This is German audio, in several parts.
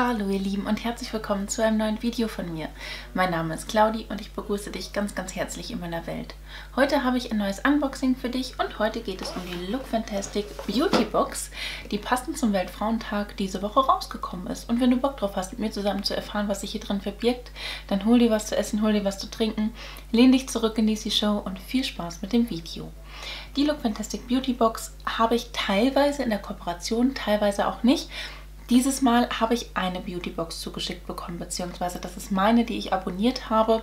Hallo ihr Lieben und herzlich willkommen zu einem neuen Video von mir. Mein Name ist Claudi und ich begrüße dich ganz, ganz herzlich in meiner Welt. Heute habe ich ein neues Unboxing für dich und heute geht es um die Look Fantastic Beauty Box, die passend zum Weltfrauentag diese Woche rausgekommen ist. Und wenn du Bock drauf hast, mit mir zusammen zu erfahren, was sich hier drin verbirgt, dann hol dir was zu essen, hol dir was zu trinken, lehn dich zurück, genieß die Show und viel Spaß mit dem Video. Die Look Fantastic Beauty Box habe ich teilweise in der Kooperation, teilweise auch nicht. Dieses Mal habe ich eine Beautybox zugeschickt bekommen, beziehungsweise das ist meine, die ich abonniert habe.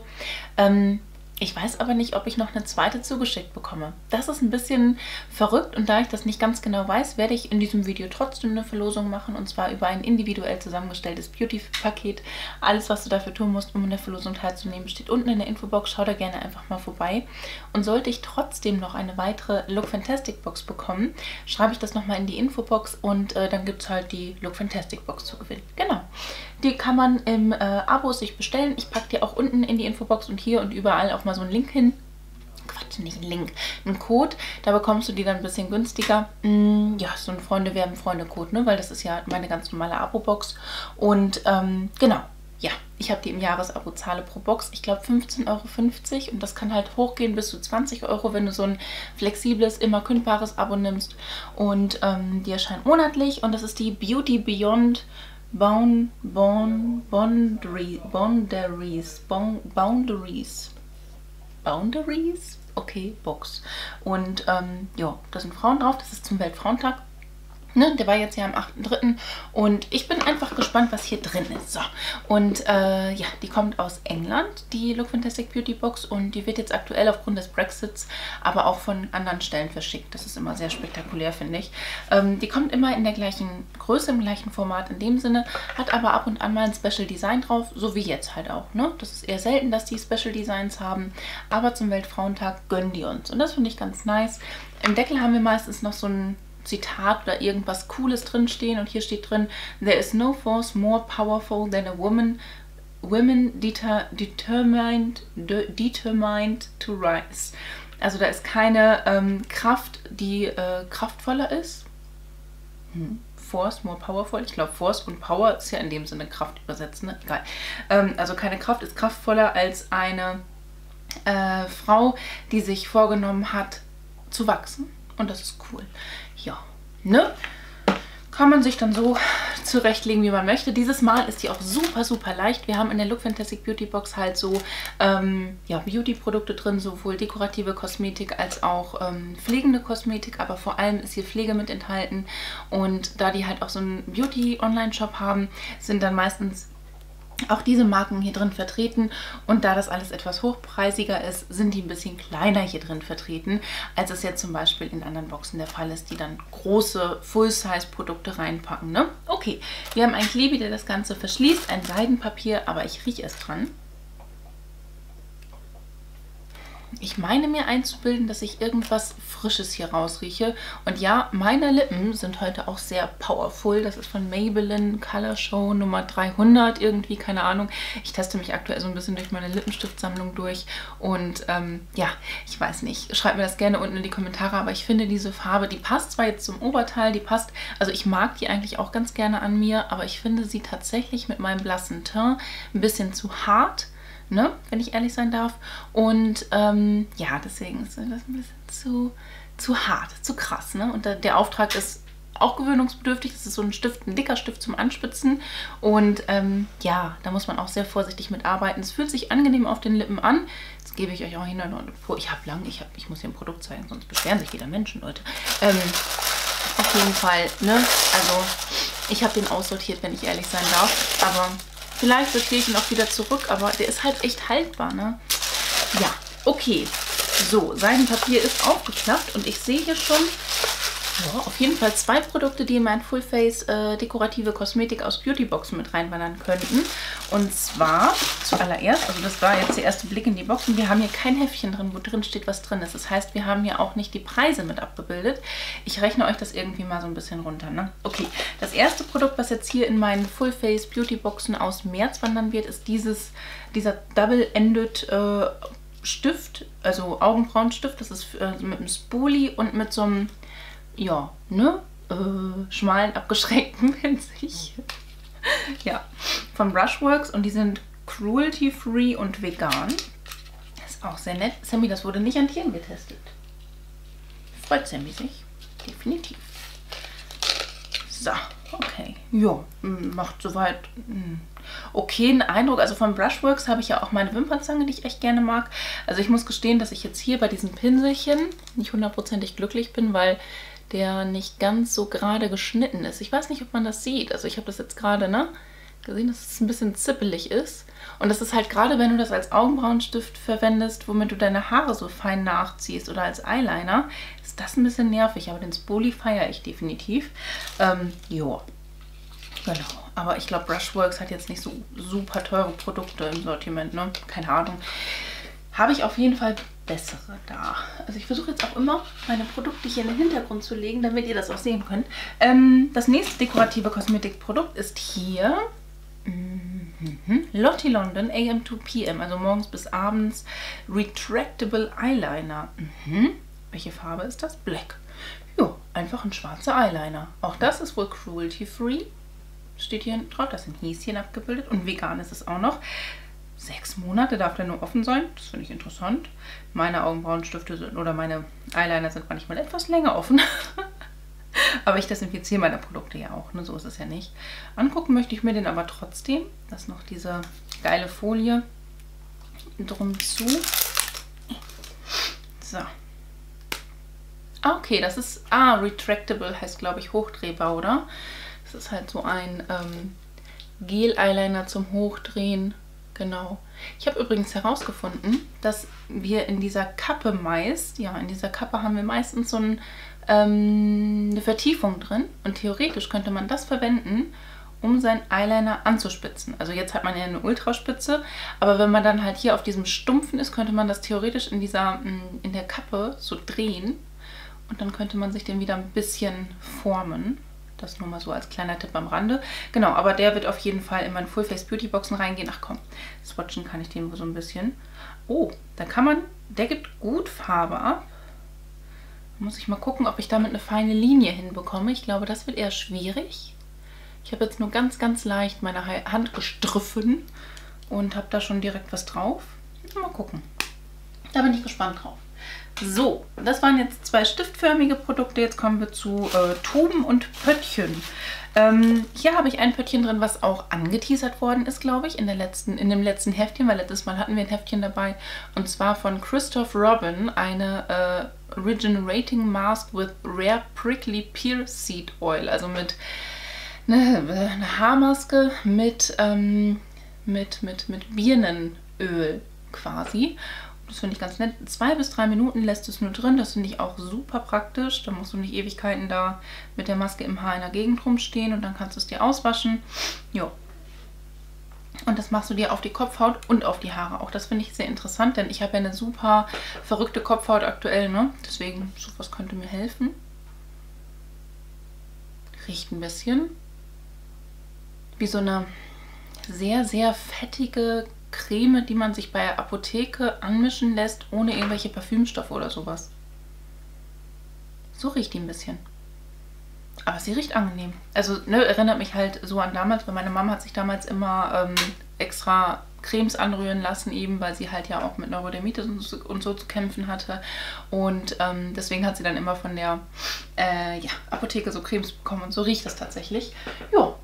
Ich weiß aber nicht, ob ich noch eine zweite zugeschickt bekomme. Das ist ein bisschen verrückt und da ich das nicht ganz genau weiß, werde ich in diesem Video trotzdem eine Verlosung machen und zwar über ein individuell zusammengestelltes Beauty-Paket. Alles, was du dafür tun musst, um in der Verlosung teilzunehmen, steht unten in der Infobox. Schau da gerne einfach mal vorbei. Und sollte ich trotzdem noch eine weitere Look Fantastic Box bekommen, schreibe ich das nochmal in die Infobox und dann gibt es halt die Look Fantastic Box zu gewinnen. Genau. Die kann man im Abo sich bestellen. Ich packe dir auch unten in die Infobox und hier und überall auch mal so einen Link hin. Quatsch, nicht einen Link, einen Code. Da bekommst du die dann ein bisschen günstiger. Ja, so ein Freunde-werben-Freunde-Code, ne? Weil das ist ja meine ganz normale Abo-Box. Und genau, ja, ich habe die im Jahresabo, zahle pro Box, ich glaube 15,50 € und das kann halt hochgehen bis zu 20 €, wenn du so ein flexibles, immer kündbares Abo nimmst. Und die erscheint monatlich und das ist die Beauty Beyond Boundaries, okay, Box. Und ja, da sind Frauen drauf, das ist zum Weltfrauentag. Ne, der war jetzt ja am 8.3. und ich bin einfach gespannt, was hier drin ist. So, und ja, die kommt aus England, die Look Fantastic Beauty Box, und die wird jetzt aktuell aufgrund des Brexits, aber auch von anderen Stellen verschickt. Das ist immer sehr spektakulär, finde ich. Die kommt immer in der gleichen Größe, im gleichen Format in dem Sinne, hat aber ab und an mal ein Special Design drauf, so wie jetzt halt auch. Ne? Das ist eher selten, dass die Special Designs haben, aber zum Weltfrauentag gönnen die uns. Und das finde ich ganz nice. Im Deckel haben wir meistens noch so ein Zitat oder irgendwas Cooles drin stehen und hier steht drin: There is no force more powerful than a woman determined to rise. Also da ist keine Kraft, die kraftvoller ist. Force more powerful. Ich glaube, Force und Power ist ja in dem Sinne Kraft übersetzt, ne? Egal. Also keine Kraft ist kraftvoller als eine Frau, die sich vorgenommen hat zu wachsen. Und das ist cool. Ja, ne? Kann man sich dann so zurechtlegen, wie man möchte. Dieses Mal ist die auch super, super leicht. Wir haben in der Look Fantastic Beauty Box halt so ja, Beauty-Produkte drin, sowohl dekorative Kosmetik als auch pflegende Kosmetik. Aber vor allem ist hier Pflege mit enthalten. Und da die halt auch so einen Beauty-Online-Shop haben, sind dann meistens auch diese Marken hier drin vertreten und da das alles etwas hochpreisiger ist, sind die ein bisschen kleiner hier drin vertreten, als es jetzt zum Beispiel in anderen Boxen der Fall ist, die dann große Full-Size-Produkte reinpacken, ne? Okay, wir haben einen Klebi, der das Ganze verschließt, ein Seidenpapier, aber ich rieche es dran. Ich meine mir einzubilden, dass ich irgendwas Frisches hier rausrieche. Und ja, meine Lippen sind heute auch sehr powerful. Das ist von Maybelline Colorshow Nummer 300 irgendwie, keine Ahnung. Ich teste mich aktuell so ein bisschen durch meine Lippenstiftsammlung durch. Und ja, ich weiß nicht. Schreibt mir das gerne unten in die Kommentare. Aber ich finde diese Farbe, die passt zwar jetzt zum Oberteil, die passt, also ich mag die eigentlich auch ganz gerne an mir. Aber ich finde sie tatsächlich mit meinem blassen Teint ein bisschen zu hart. Ne, wenn ich ehrlich sein darf. Und ja, deswegen ist das ein bisschen zu hart, zu krass. Ne? Und der Auftrag ist auch gewöhnungsbedürftig. Das ist so ein Stift, ein dicker Stift zum Anspitzen. Und ja, da muss man auch sehr vorsichtig mit arbeiten. Es fühlt sich angenehm auf den Lippen an. Jetzt gebe ich euch auch hin und vor. Ich muss hier ein Produkt zeigen, sonst beschweren sich wieder Menschen, Leute. Auf jeden Fall, ne? Also ich habe den aussortiert, wenn ich ehrlich sein darf. Aber vielleicht verstehe ich ihn auch wieder zurück, aber der ist halt echt haltbar, ne? Ja, okay. So, Seidenpapier ist aufgeklappt und ich sehe hier schon, ja, auf jeden Fall zwei Produkte, die in mein Full-Face dekorative Kosmetik aus Beautyboxen mit reinwandern könnten. Und zwar zuallererst, also das war jetzt der erste Blick in die Box und wir haben hier kein Heftchen drin, wo drin steht, was drin ist. Das heißt, wir haben hier auch nicht die Preise mit abgebildet. Ich rechne euch das irgendwie mal so ein bisschen runter, ne? Okay, das erste Produkt, was jetzt hier in meinen Full-Face Beautyboxen aus März wandern wird, ist dieser Double-Ended Stift, also Augenbrauenstift. Das ist mit einem Spoolie und mit so einem, ja, ne, schmalen, abgeschränkten Pinsel. Ja, von Brushworks und die sind cruelty-free und vegan. Das ist auch sehr nett. Sammy, das wurde nicht an Tieren getestet. Freut Sammy sich. Definitiv. So, okay. Jo, macht soweit okay einen Eindruck. Also von Brushworks habe ich ja auch meine Wimpernzange, die ich echt gerne mag. Also ich muss gestehen, dass ich jetzt hier bei diesem Pinselchen nicht hundertprozentig glücklich bin, weil der nicht ganz so gerade geschnitten ist. Ich weiß nicht, ob man das sieht. Also ich habe das jetzt gerade gesehen, dass es ein bisschen zippelig ist. Und das ist halt gerade, wenn du das als Augenbrauenstift verwendest, womit du deine Haare so fein nachziehst oder als Eyeliner, ist das ein bisschen nervig. Aber den Spoli feiere ich definitiv. Jo, genau. Aber ich glaube, Brushworks hat jetzt nicht so super teure Produkte im Sortiment, ne? Keine Ahnung. Habe ich auf jeden Fall bessere da. Also ich versuche jetzt auch immer, meine Produkte hier in den Hintergrund zu legen, damit ihr das auch sehen könnt. Das nächste dekorative Kosmetikprodukt ist hier Lottie London AM to PM, also morgens bis abends Retractable Eyeliner. Welche Farbe ist das? Black. Jo, einfach ein schwarzer Eyeliner. Auch das ist wohl cruelty-free. Steht hier drauf, das sind Häschen abgebildet und vegan ist es auch noch. 6 Monate darf der nur offen sein. Das finde ich interessant. Meine Augenbrauenstifte sind, oder meine Eyeliner sind manchmal etwas länger offen. Aber ich desinfiziere meine Produkte ja auch, ne? So ist es ja nicht. Angucken möchte ich mir den aber trotzdem. Das ist noch diese geile Folie drum zu. So. Ah, okay, das ist... Ah, Retractable heißt, glaube ich, hochdrehbar, oder? Das ist halt so ein Gel-Eyeliner zum Hochdrehen. Genau. Ich habe übrigens herausgefunden, dass wir in dieser Kappe meist, ja, in dieser Kappe haben wir meistens so eine Vertiefung drin. Und theoretisch könnte man das verwenden, um seinen Eyeliner anzuspitzen. Also jetzt hat man ja eine Ultraspitze, aber wenn man dann halt hier auf diesem Stumpfen ist, könnte man das theoretisch in der Kappe so drehen. Und dann könnte man sich den wieder ein bisschen formen. Das nur mal so als kleiner Tipp am Rande. Genau, aber der wird auf jeden Fall in meinen Full-Face-Beauty-Boxen reingehen. Ach komm, swatchen kann ich den wohl so ein bisschen. Oh, da kann man, der gibt gut Farbe ab. Muss ich mal gucken, ob ich damit eine feine Linie hinbekomme. Ich glaube, das wird eher schwierig. Ich habe jetzt nur ganz, ganz leicht meine Hand gestriffen und habe da schon direkt was drauf. Mal gucken. Da bin ich gespannt drauf. So, das waren jetzt 2 stiftförmige Produkte. Jetzt kommen wir zu Tuben und Pöttchen. Hier habe ich ein Pöttchen drin, was auch angeteasert worden ist, glaube ich, in dem letzten Heftchen, weil letztes Mal hatten wir ein Heftchen dabei. Und zwar von Christophe Robin, eine Regenerating Mask with Rare Prickly Pear Seed Oil. Also mit einer Haarmaske mit Birnenöl quasi. Das finde ich ganz nett. 2 bis 3 Minuten lässt es nur drin. Das finde ich auch super praktisch. Da musst du nicht Ewigkeiten da mit der Maske im Haar in der Gegend rumstehen und dann kannst du es dir auswaschen. Jo. Und das machst du dir auf die Kopfhaut und auf die Haare. Auch das finde ich sehr interessant, denn ich habe ja eine super verrückte Kopfhaut aktuell, ne? Deswegen, sowas könnte mir helfen. Riecht ein bisschen wie so eine sehr, sehr fettige Creme, die man sich bei der Apotheke anmischen lässt, ohne irgendwelche Parfümstoffe oder sowas. So riecht die ein bisschen. Aber sie riecht angenehm. Also, ne, erinnert mich halt so an damals, weil meine Mama hat sich damals immer extra Cremes anrühren lassen, eben weil sie halt ja auch mit Neurodermitis und so zu kämpfen hatte. Und deswegen hat sie dann immer von der Apotheke so Cremes bekommen und so riecht das tatsächlich. Jo,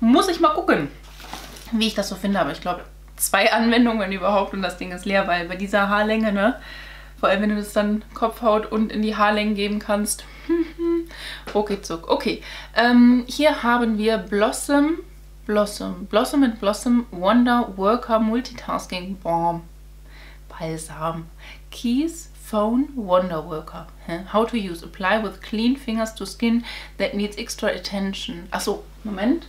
muss ich mal gucken, wie ich das so finde, aber ich glaube, 2 Anwendungen überhaupt und das Ding ist leer, weil bei dieser Haarlänge, ne, vor allem wenn du das dann Kopfhaut und in die Haarlänge geben kannst, okay, zuck, okay. Hier haben wir Blossom Wonder Worker Multitasking Balsam Keys Phone Wonder Worker. How to use, apply with clean fingers to skin that needs extra attention. Achso, Moment,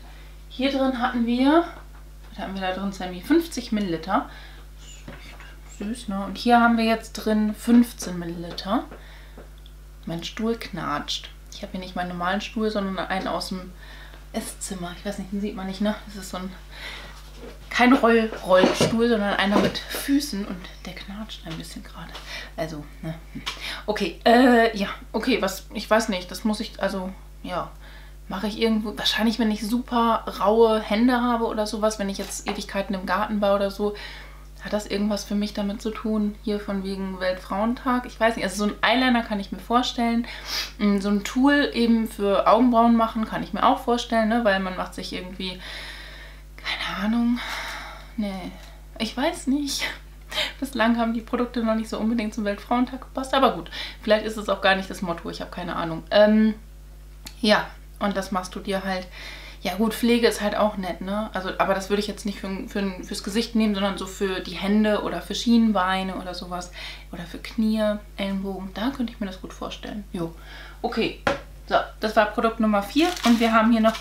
hier drin haben wir da drin 50 Milliliter. Süß, ne? Und hier haben wir jetzt drin 15 Milliliter. Mein Stuhl knatscht. Ich habe hier nicht meinen normalen Stuhl, sondern einen aus dem Esszimmer. Ich weiß nicht, den sieht man nicht, ne? Das ist so ein... kein Rollstuhl, sondern einer mit Füßen und der knatscht ein bisschen gerade. Also, ne? Okay, ja, okay, was... Ich weiß nicht, das muss ich... Also, ja... mache ich irgendwo, wahrscheinlich wenn ich super raue Hände habe oder sowas, wenn ich jetzt Ewigkeiten im Garten baue oder so, hat das irgendwas für mich damit zu tun, hier von wegen Weltfrauentag? Ich weiß nicht, also so ein Eyeliner kann ich mir vorstellen, so ein Tool eben für Augenbrauen machen kann ich mir auch vorstellen, ne? Weil man macht sich irgendwie, keine Ahnung, nee, ich weiß nicht. Bislang haben die Produkte noch nicht so unbedingt zum Weltfrauentag gepasst, aber gut, vielleicht ist es auch gar nicht das Motto, ich habe keine Ahnung. Ja, und das machst du dir halt. Ja gut, Pflege ist halt auch nett, ne? Also, aber das würde ich jetzt nicht fürs Gesicht nehmen, sondern so für die Hände oder für Schienbeine oder sowas. Oder für Knie, Ellenbogen, da könnte ich mir das gut vorstellen. Jo, okay. So, das war Produkt Nummer 4 und wir haben hier noch...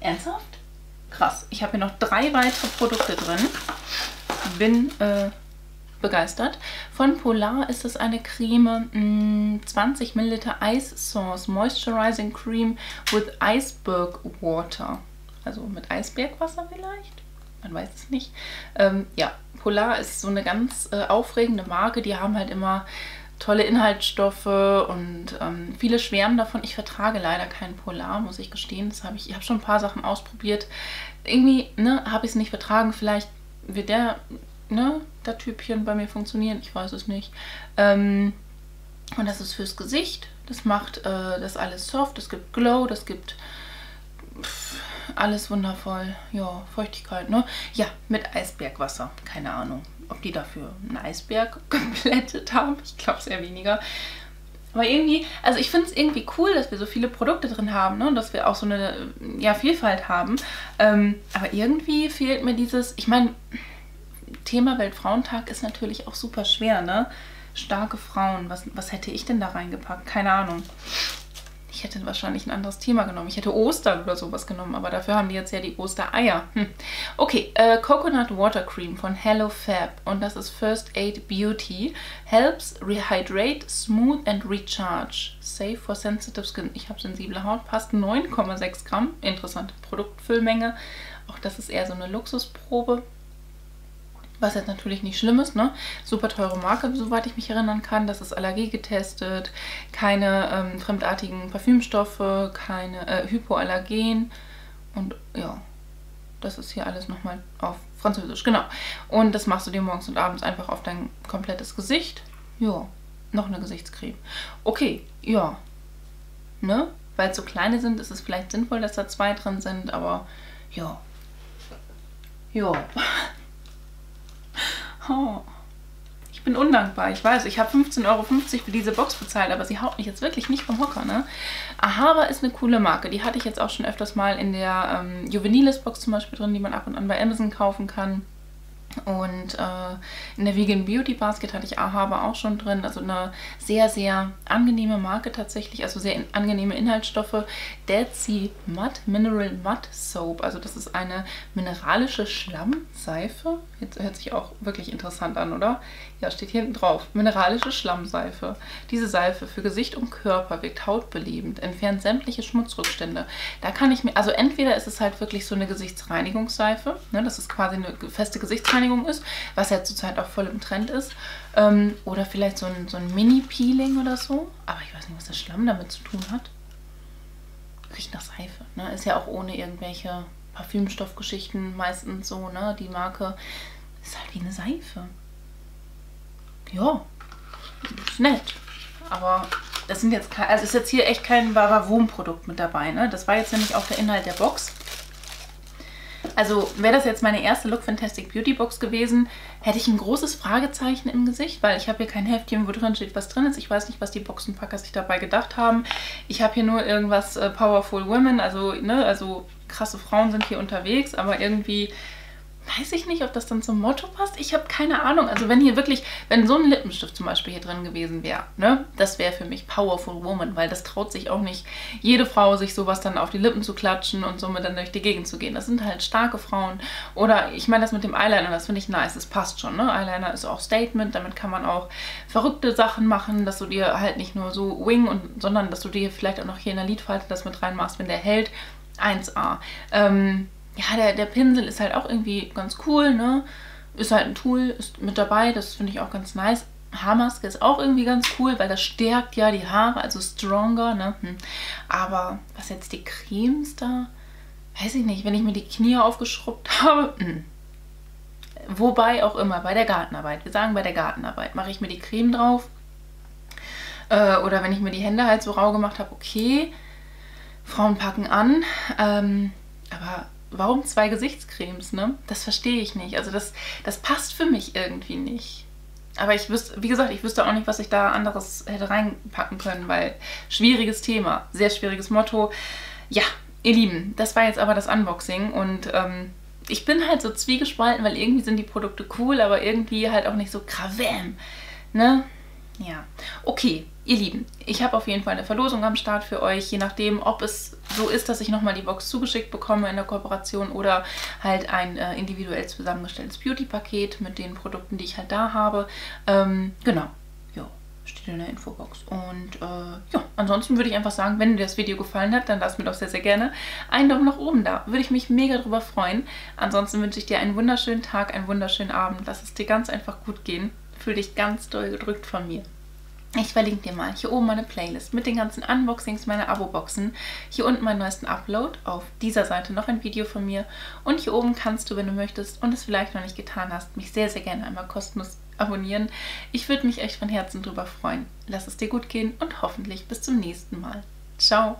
ernsthaft? Krass, ich habe hier noch 3 weitere Produkte drin. Bin begeistert. Von Polar ist es eine Creme, 20 ml Ice Sauce Moisturizing Cream with Iceberg Water. Also mit Eisbergwasser vielleicht? Man weiß es nicht. Ja, Polar ist so eine ganz aufregende Marke. Die haben halt immer tolle Inhaltsstoffe und viele schwärmen davon. Ich vertrage leider keinen Polar, muss ich gestehen. Das habe ich. Ich habe schon ein paar Sachen ausprobiert. Irgendwie, ne, habe ich es nicht vertragen. Vielleicht wird der... Ne, der Typchen bei mir funktionieren, ich weiß es nicht. Und das ist fürs Gesicht, das macht das alles soft, es gibt Glow, das gibt alles wundervoll. Ja, Feuchtigkeit, ne? Ja, mit Eisbergwasser, keine Ahnung, ob die dafür einen Eisberg geplättet haben, ich glaube es eher weniger. Aber irgendwie, also ich finde es irgendwie cool, dass wir so viele Produkte drin haben, ne? Und dass wir auch so eine ja, Vielfalt haben. Aber irgendwie fehlt mir dieses, ich meine... Thema Weltfrauentag ist natürlich auch super schwer, ne? Starke Frauen, was hätte ich denn da reingepackt? Keine Ahnung. Ich hätte wahrscheinlich ein anderes Thema genommen. Ich hätte Ostern oder sowas genommen, aber dafür haben die jetzt ja die Ostereier. Okay, Coconut Water Cream von Hello Fab und das ist First Aid Beauty. Helps rehydrate, smooth and recharge. Safe for sensitive skin. Ich habe sensible Haut, passt 9,6 Gramm. Interessante Produktfüllmenge. Auch das ist eher so eine Luxusprobe. Was jetzt natürlich nicht schlimm ist, ne? Super teure Marke, soweit ich mich erinnern kann. Das ist allergiegetestet, keine fremdartigen Parfümstoffe, keine Hypoallergen und ja, das ist hier alles nochmal auf Französisch, genau. Und das machst du dir morgens und abends einfach auf dein komplettes Gesicht. Ja, noch eine Gesichtscreme. Okay, ja, ne? Weil es so kleine sind, ist es vielleicht sinnvoll, dass da 2 drin sind, aber ja, ja. Oh, ich bin undankbar, ich weiß. Ich habe 15,50 € für diese Box bezahlt, aber sie haut mich jetzt wirklich nicht vom Hocker, ne? Ahara ist eine coole Marke. Die hatte ich jetzt auch schon öfters mal in der Juvenilis-Box zum Beispiel drin, die man ab und an bei Amazon kaufen kann. Und in der Vegan Beauty Basket hatte ich Ahara auch schon drin. Also eine sehr, sehr angenehme Marke tatsächlich. Also sehr angenehme Inhaltsstoffe. Dead Sea Mud Mineral Mud Soap. Also das ist eine mineralische Schlammseife. Jetzt hört sich auch wirklich interessant an, oder? Ja, steht hier hinten drauf. Mineralische Schlammseife. Diese Seife für Gesicht und Körper wirkt hautbelebend, entfernt sämtliche Schmutzrückstände. Da kann ich mir... Also entweder ist es halt wirklich so eine Gesichtsreinigungsseife. Ne? Das ist quasi eine feste Gesichtsreinigung ist, was ja zurzeit auch voll im Trend ist. Oder vielleicht so ein Mini-Peeling oder so. Aber ich weiß nicht, was der Schlamm damit zu tun hat. Riecht nach Seife. Ne? Ist ja auch ohne irgendwelche Parfümstoffgeschichten meistens so, ne? Die Marke ist halt wie eine Seife. Ja, ist nett. Aber das sind jetzt keine, also ist jetzt hier echt kein Wurmprodukt mit dabei. Ne? Das war jetzt nämlich auch der Inhalt der Box. Also wäre das jetzt meine erste Look Fantastic Beauty Box gewesen, hätte ich ein großes Fragezeichen im Gesicht, weil ich habe hier kein Heftchen, wo drin steht, was drin ist. Ich weiß nicht, was die Boxenpacker sich dabei gedacht haben. Ich habe hier nur irgendwas Powerful Women, also, ne, also krasse Frauen sind hier unterwegs, aber irgendwie weiß ich nicht, ob das dann zum Motto passt. Ich habe keine Ahnung. Also wenn hier wirklich, wenn so ein Lippenstift zum Beispiel hier drin gewesen wäre, ne, das wäre für mich Powerful Woman, weil das traut sich auch nicht jede Frau, sich sowas dann auf die Lippen zu klatschen und somit dann durch die Gegend zu gehen. Das sind halt starke Frauen. Oder ich meine das mit dem Eyeliner, das finde ich nice, das passt schon, ne? Eyeliner ist auch Statement, damit kann man auch verrückte Sachen machen, dass du dir halt nicht nur so wing und, sondern dass du dir vielleicht auch noch hier in der Lidfalte das mit reinmachst, wenn der hält. 1A. Ja, der Pinsel ist halt auch irgendwie ganz cool, ne? Ist halt ein Tool, ist mit dabei, das finde ich auch ganz nice. Haarmaske ist auch irgendwie ganz cool, weil das stärkt ja die Haare, also stronger, ne? Aber was jetzt die Cremes da, weiß ich nicht, wenn ich mir die Knie aufgeschrubbt habe, wobei auch immer, bei der Gartenarbeit, wir sagen bei der Gartenarbeit, mache ich mir die Creme drauf oder wenn ich mir die Hände halt so rau gemacht habe, okay, Frauen packen an, aber warum zwei Gesichtscremes, ne? Das verstehe ich nicht, also das passt für mich irgendwie nicht. Aber ich wüsste, wie gesagt, ich wüsste auch nicht, was ich da anderes hätte reinpacken können, weil schwieriges Thema, sehr schwieriges Motto. Ja, ihr Lieben, das war jetzt aber das Unboxing und ich bin halt so zwiegespalten, weil irgendwie sind die Produkte cool, aber irgendwie halt auch nicht so krawäm, ne? Ja, okay, ihr Lieben, ich habe auf jeden Fall eine Verlosung am Start für euch, je nachdem, ob es so ist, dass ich nochmal die Box zugeschickt bekomme in der Kooperation oder halt ein individuell zusammengestelltes Beauty-Paket mit den Produkten, die ich halt da habe. Genau, ja, steht in der Infobox. Und ja, ansonsten würde ich einfach sagen, wenn dir das Video gefallen hat, dann lass mir doch sehr, sehr gerne einen Daumen nach oben da. Würde ich mich mega drüber freuen. Ansonsten wünsche ich dir einen wunderschönen Tag, einen wunderschönen Abend. Lass es dir ganz einfach gut gehen. Fühl dich ganz doll gedrückt von mir. Ich verlinke dir mal hier oben meine Playlist mit den ganzen Unboxings meiner Abo-Boxen. Hier unten meinen neuesten Upload. Auf dieser Seite noch ein Video von mir. Und hier oben kannst du, wenn du möchtest und es vielleicht noch nicht getan hast, mich sehr, sehr gerne einmal kostenlos abonnieren. Ich würde mich echt von Herzen drüber freuen. Lass es dir gut gehen und hoffentlich bis zum nächsten Mal. Ciao!